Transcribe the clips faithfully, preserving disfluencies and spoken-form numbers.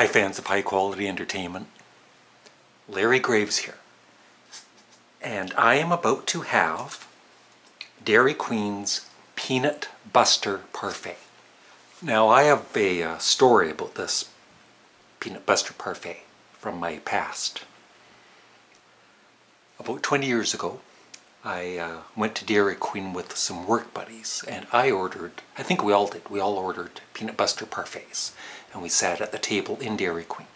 Hi fans of high quality entertainment, Larry Graves here, and I am about to have Dairy Queen's Peanut Buster Parfait. Now I have a uh, story about this Peanut Buster Parfait from my past. About twenty years ago, I uh, went to Dairy Queen with some work buddies, and I ordered, I think we all did, we all ordered Peanut Buster Parfaits. And we sat at the table in Dairy Queen,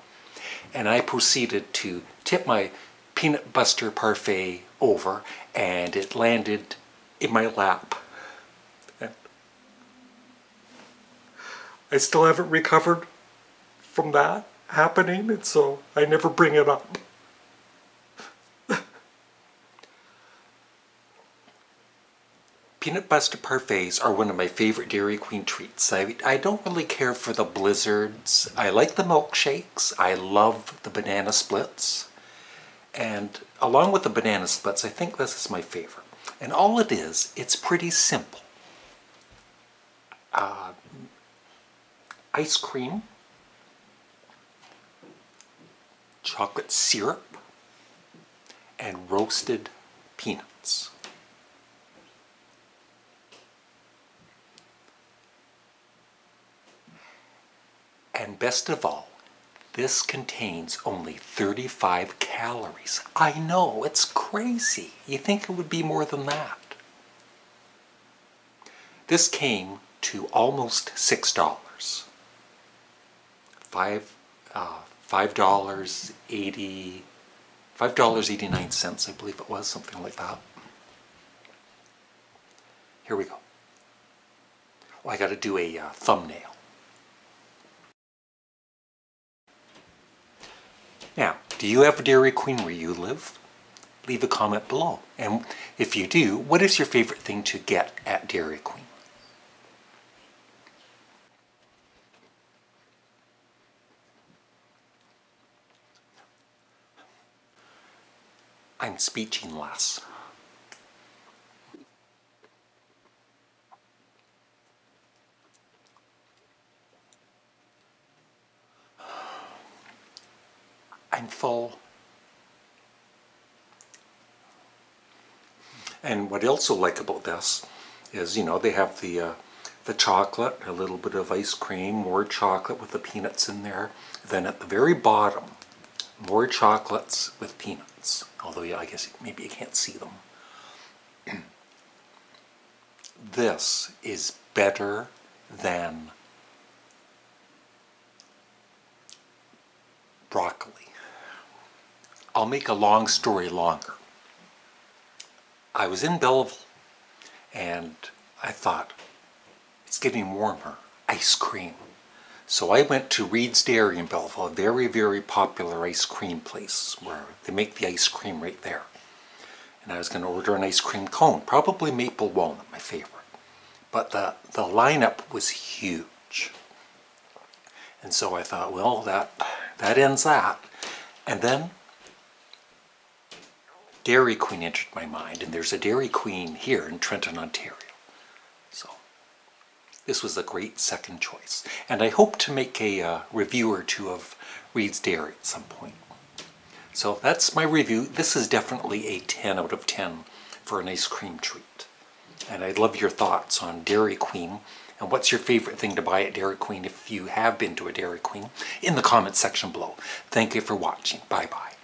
and I proceeded to tip my Peanut Buster Parfait over, and it landed in my lap. I still haven't recovered from that happening, and so I never bring it up. Peanut Buster Parfaits are one of my favorite Dairy Queen treats. I, I don't really care for the blizzards. I like the milkshakes. I love the banana splits. And along with the banana splits, I think this is my favorite. And all it is, it's pretty simple. Uh, ice cream, chocolate syrup, and roasted peanuts. And best of all, this contains only thirty-five calories. I know, it's crazy. You think it would be more than that. This came to almost six dollars. Five, uh, five dollars and eighty cents, five dollars and eighty-nine cents, I believe it was, something like that. Here we go. Oh, I gotta do a uh, thumbnail. Now, do you have a Dairy Queen where you live? Leave a comment below. And if you do, what is your favorite thing to get at Dairy Queen? I'm speechless. I'm full. And what I also like about this is, you know, they have the uh, the chocolate, a little bit of ice cream, more chocolate with the peanuts in there. Then at the very bottom, more chocolates with peanuts. Although, yeah, I guess maybe you can't see them. This is better than broccoli. I'll make a long story longer. I was in Belleville, and I thought, it's getting warmer, ice cream. So I went to Reed's Dairy in Belleville, a very, very popular ice cream place where they make the ice cream right there. And I was going to order an ice cream cone, probably maple walnut, my favorite. But the, the lineup was huge. And so I thought, well, that, that ends that. And then Dairy Queen entered my mind, and there's a Dairy Queen here in Trenton, Ontario. So this was a great second choice, and I hope to make a uh, review or two of Reed's Dairy at some point. So that's my review. This is definitely a ten out of ten for an ice cream treat, and I'd love your thoughts on Dairy Queen and what's your favorite thing to buy at Dairy Queen if you have been to a Dairy Queen in the comments section below. Thank you for watching. Bye bye.